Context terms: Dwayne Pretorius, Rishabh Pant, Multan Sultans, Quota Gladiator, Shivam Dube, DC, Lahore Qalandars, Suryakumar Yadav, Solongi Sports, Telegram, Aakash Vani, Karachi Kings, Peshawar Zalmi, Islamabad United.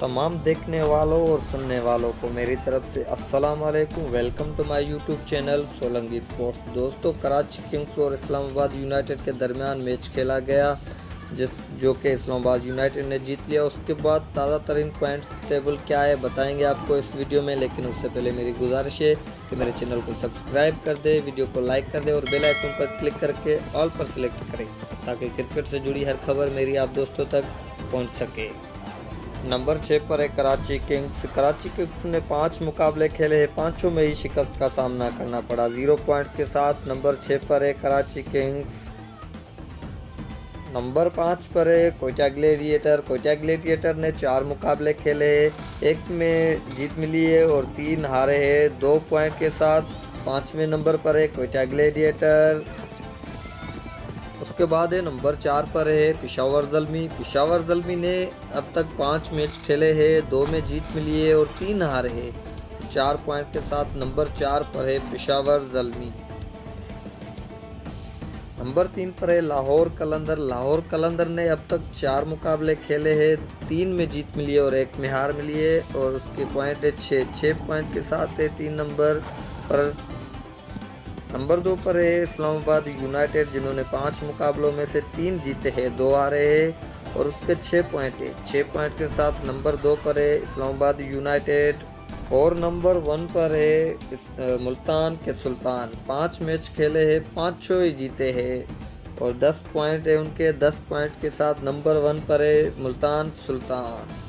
तमाम देखने वालों और सुनने वालों को मेरी तरफ से अस्सलाम वालेकुम, welcome to my YouTube channel Solangi sports. दोस्तों, कराची किंग्स और इस्लामाबाद यूनाइटेड के दरमियान मैच खेला गया जो कि इस्लामाबाद यूनाइटेड ने जीत लिया। उसके बाद ताज़ा तरीन पॉइंट टेबल क्या है बताएंगे आपको इस वीडियो में, लेकिन उससे पहले मेरी गुजारिश है कि मेरे चैनल को सब्सक्राइब कर दे, वीडियो को लाइक कर दे और बेल आइकन पर क्लिक करके ऑल पर सिलेक्ट करें ताकि क्रिकेट से जुड़ी हर खबर मेरी आप दोस्तों तक पहुँच सके। नंबर 6 पर है कराची किंग्स। कराची किंग्स ने 5 मुकाबले खेले हैं, 5 में ही शिकस्त का सामना करना पड़ा 0 पॉइंट के साथ। नंबर 6 पर है कराची किंग्स। नंबर 5 पर है कोटा ग्लेडिएटर। कोटा ग्लेडिएटर ने 4 मुकाबले खेले, 1 में जीत मिली है और 3 हारे हैं 2 पॉइंट के साथ। 5वें नंबर पर है कोटा ग्लेडिएटर। उसके बाद है नंबर 4 पर है पेशावर ज़ल्मी। पेशावर ज़ल्मी ने अब तक 5 मैच खेले हैं, 2 में जीत मिली है और 3 हारे हैं 4 पॉइंट के साथ। नंबर 4 पर है पेशावर ज़ल्मी। नंबर 3 पर है लाहौर कलंदर। लाहौर कलंदर ने अब तक 4 मुकाबले खेले हैं, 3 में जीत मिली है और 1 में हार मिली है और उसके पॉइंट है 6 पॉइंट के साथ है 3 नंबर पर। नंबर 2 पर है इस्लामाबाद यूनाइटेड जिन्होंने 5 मुकाबलों में से 3 जीते हैं, 2 हारे हैं और उसके 6 पॉइंट है 6 पॉइंट के साथ। नंबर 2 पर है इस्लामाबाद यूनाइटेड। और नंबर 1 पर है मुल्तान के सुल्तान। 5 मैच खेले हैं, 5 ही जीते हैं और 10 पॉइंट है उनके 10 पॉइंट के साथ। नंबर 1 पर है मुल्तान सुल्तान।